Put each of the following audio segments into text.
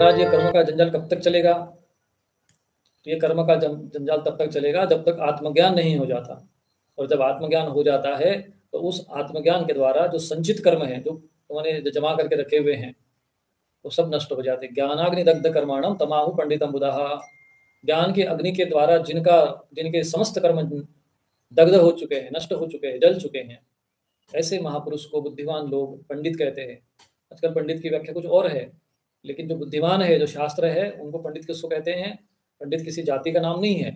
महाराज ये कर्म का जंजाल कब तक चलेगा? तो ये कर्म का जंजाल तब तक चलेगा जब तक आत्मज्ञान नहीं हो जाता। और जब आत्मज्ञान हो जाता है तो उस आत्मज्ञान के द्वारा जो संचित कर्म है, जो उन्होंने जमा करके रखे हुए हैं, वो सब नष्ट हो जाते। ज्ञानाग्नि दग्ध कर्माणम तमाहु पंडितम बुधाः। ज्ञान की अग्नि के द्वारा जिनके समस्त कर्म दग्ध हो चुके हैं, नष्ट हो चुके हैं, जल चुके हैं, ऐसे महापुरुष को बुद्धिमान लोग पंडित कहते हैं। आजकल पंडित की व्याख्या कुछ और है, लेकिन जो बुद्धिमान है, जो शास्त्र है, उनको पंडित किसको कहते हैं? पंडित किसी जाति का नाम नहीं है।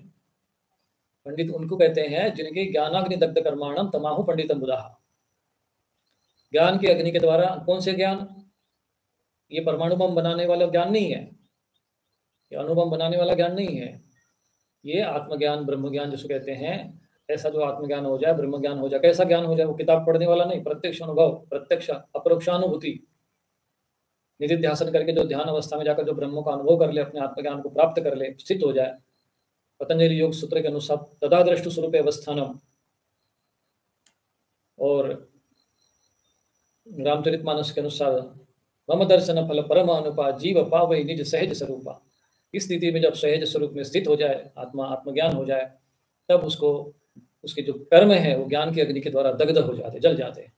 पंडित उनको कहते हैं जिनके ज्ञानाग्नि दग्ध कर्माणम तमाहु पंडितम बुधाः। ज्ञान की अग्नि के द्वारा कौन से ज्ञान? ये परमाणु बम बनाने वाला ज्ञान नहीं है, ये अणुबम बनाने वाला ज्ञान नहीं है, ये आत्मज्ञान, ब्रह्मज्ञान जिसको कहते हैं। ऐसा जो आत्मज्ञान हो जाए, ब्रह्म ज्ञान हो जाए, कैसा ज्ञान हो जाए? वो किताब पढ़ने वाला नहीं, प्रत्यक्ष अनुभव, प्रत्यक्ष अपरोक्षानुभूति, निधिध्यासन करके जो ध्यान अवस्था में जाकर जो ब्रह्म का अनुभव कर ले, अपने आत्मज्ञान को प्राप्त कर ले, स्थित हो जाए। पतंजलि योग सूत्र के अनुसार तदा दृष्टु स्वरूप अवस्थानम। और रामचरितमानस के अनुसार मम दर्शन फल परम अनुपा जीव पावै निज सहज स्वरूपा। इस स्थिति में जब सहज स्वरूप में स्थित हो जाए आत्मा, आत्मज्ञान हो जाए, तब उसको उसके जो कर्म है वो ज्ञान की अग्नि के द्वारा दग्ध हो जाते, जल जाते हैं,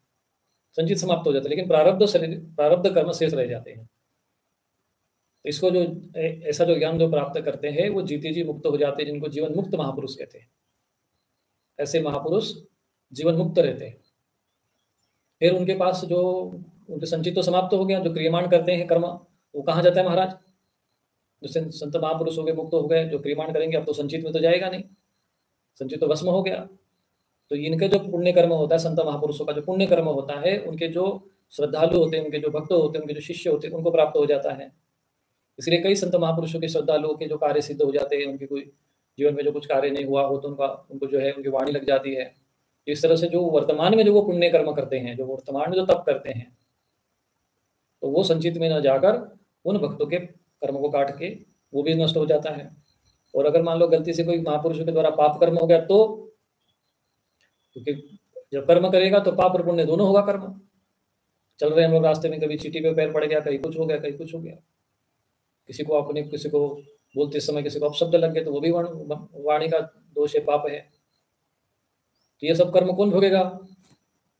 संचित समाप्त हो जाते, लेकिन प्रारब्ध कर्म शेष रह जाते हैं। तो इसको जो ऐसा जो ज्ञान जो प्राप्त करते हैं वो जीते जी मुक्त हो जाते हैं, जिनको जीवन मुक्त महापुरुष कहते हैं। ऐसे महापुरुष जीवन मुक्त रहते हैं। फिर उनके पास जो उनके संचित तो समाप्त हो गया, जो क्रियमाण करते हैं कर्म वो कहाँ जाता है महाराज? जो संत महापुरुष हो गए, मुक्त हो गए, जो क्रियमाण करेंगे, अब तो संचित में तो जाएगा नहीं, संचित तो भस्म हो गया। तो इनके जो पुण्य कर्म होता है, संत महापुरुषों का जो पुण्य कर्म होता है, उनके जो श्रद्धालु होते हैं, उनके जो भक्त होते हैं, उनके जो शिष्य होते हैं, उनको प्राप्त हो जाता है। इसलिए कई संत महापुरुषों के, श्रद्धालुओं के जो कार्य सिद्ध हो जाते हैं, उनके कोई जीवन में जो कुछ कार्य नहीं हुआ हो तो उनको जो है उनकी वाणी लग जाती है। इस तरह से जो वर्तमान में जो वो पुण्य कर्म करते हैं, जो वर्तमान में जो तप करते हैं, तो वो संचित में न जाकर उन भक्तों के कर्म को काट के वो भी नष्ट हो जाता है। और अगर मान लो गलती से कोई महापुरुषों के द्वारा पाप कर्म हो गया तो, क्योंकि जब कर्म करेगा तो पाप और पुण्य दोनों होगा। कर्म चल रहे हैं हम लोग रास्ते में, कभी चीटी पे पैर पड़ गया, कहीं कुछ हो गया, कहीं कुछ हो गया, किसी को बोलते समय किसी को अपशब्द लग गए, तो वो भी वाणी का दोष है, पाप है। तो ये सब कर्म कौन भोगेगा?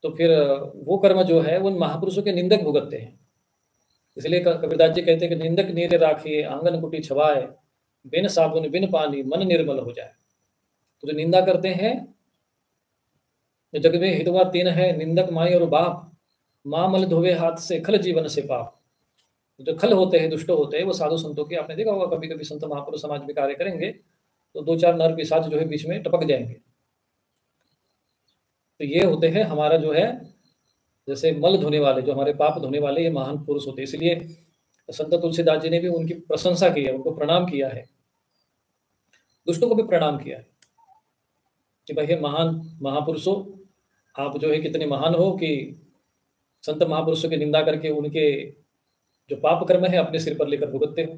तो फिर वो कर्म जो है उन महापुरुषों के निंदक भुगतते हैं। इसलिए कबीरदास जी कहते हैं कि निंदक नीरे राखिए, आंगन कुटी छवाए, बिन साबुन बिन पानी मन निर्मल हो जाए। तो जो निंदा करते हैं, जो जग में हितवा तीन है, निंदक माई और बाप, माँ मल धोवे हाथ से खल जीवन से पाप। जो खल होते हैं, दुष्ट होते हैं, वो साधु संतों के, आपने देखा होगा कभी कभी संत महापुरुष समाज में कार्य करेंगे तो दो चार नर पिशाच जो है बीच में टपक जाएंगे। तो ये होते हैं हमारा जो है जैसे मल धोने वाले, जो हमारे पाप धोने वाले, ये महान पुरुष होते हैं। इसलिए संत तुलसीदास जी ने भी उनकी प्रशंसा की है, उनको प्रणाम किया है, दुष्टों को भी प्रणाम किया है कि भाई हे महान महापुरुषों, आप जो है कितने महान हो कि संत महापुरुषों की निंदा करके उनके जो पाप कर्म है अपने सिर पर लेकर भुगतते हो।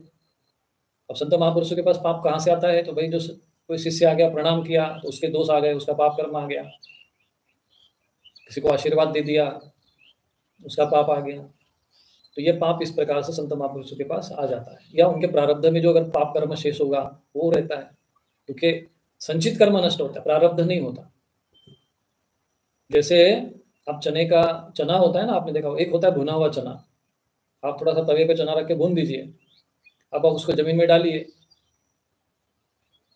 अब संत महापुरुषों के पास पाप कहाँ से आता है? तो भाई जो कोई शिष्य आ गया, प्रणाम किया, तो उसके दोष आ गए, उसका पाप कर्म आ गया। किसी को आशीर्वाद दे दिया, उसका पाप आ गया। तो ये पाप इस प्रकार से संत महापुरुषों के पास आ जाता है, या उनके प्रारब्ध में जो अगर पाप कर्म शेष होगा वो रहता है, क्योंकि संचित कर्म नष्ट होता है, प्रारब्ध नहीं होता। जैसे आप चना होता है ना, आपने देखा एक होता है भुना हुआ चना, आप थोड़ा सा तवे पे चना रख के भून दीजिए, अब आप उसको जमीन में डालिए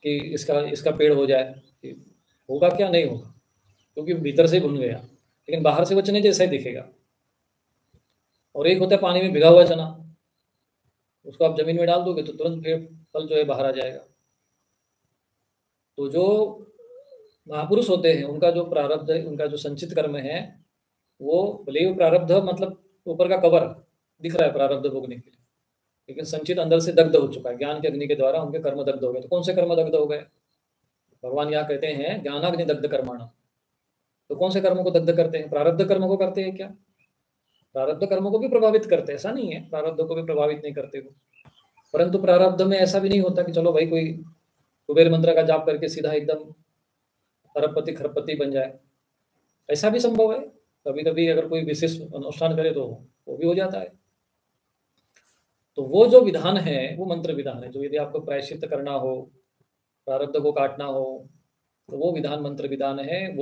कि इसका पेड़ हो जाए, होगा क्या? नहीं होगा, क्योंकि भीतर से भुन गया, लेकिन बाहर से वो चने जैसा ही दिखेगा। और एक होता है पानी में भिगा हुआ चना, उसको आप जमीन में डाल दोगे तो तुरंत फिर फल जो है बाहर आ जाएगा। तो जो महापुरुष होते हैं उनका जो प्रारब्ध है, उनका जो संचित कर्म है, वो भले ही प्रारब्ध मतलब ऊपर का कवर दिख रहा है प्रारब्ध भोगने के लिए, लेकिन संचित अंदर से दग्ध हो चुका है। ज्ञान की अग्नि के द्वारा उनके कर्म दग्ध हो गए। तो कौन से कर्म दग्ध हो गए? भगवान यहाँ कहते हैं ज्ञानाग्नि दग्ध कर्माणा। तो कौन से कर्मों को दग्ध करते हैं? प्रारब्ध कर्म को करते हैं क्या? प्रारब्ध कर्मों को भी प्रभावित करते हैं, ऐसा नहीं है प्रारब्ध को भी प्रभावित नहीं करते हो, परंतु प्रारब्ध में ऐसा भी नहीं होता कि चलो भाई कोई कुबेर मंत्र का जाप करके सीधा एकदम अरबपति खरबपति बन जाए, ऐसा भी संभव है। कभी कभी अगर कोई विशेष अनुष्ठान करे तो वो भी हो जाता है। तो वो जो विधान है वो मंत्र विधान है। जो यदि आपको प्रायश्चित करना हो, प्रारब्ध को काटना हो, तो वो विधान मंत्र विधान है। वो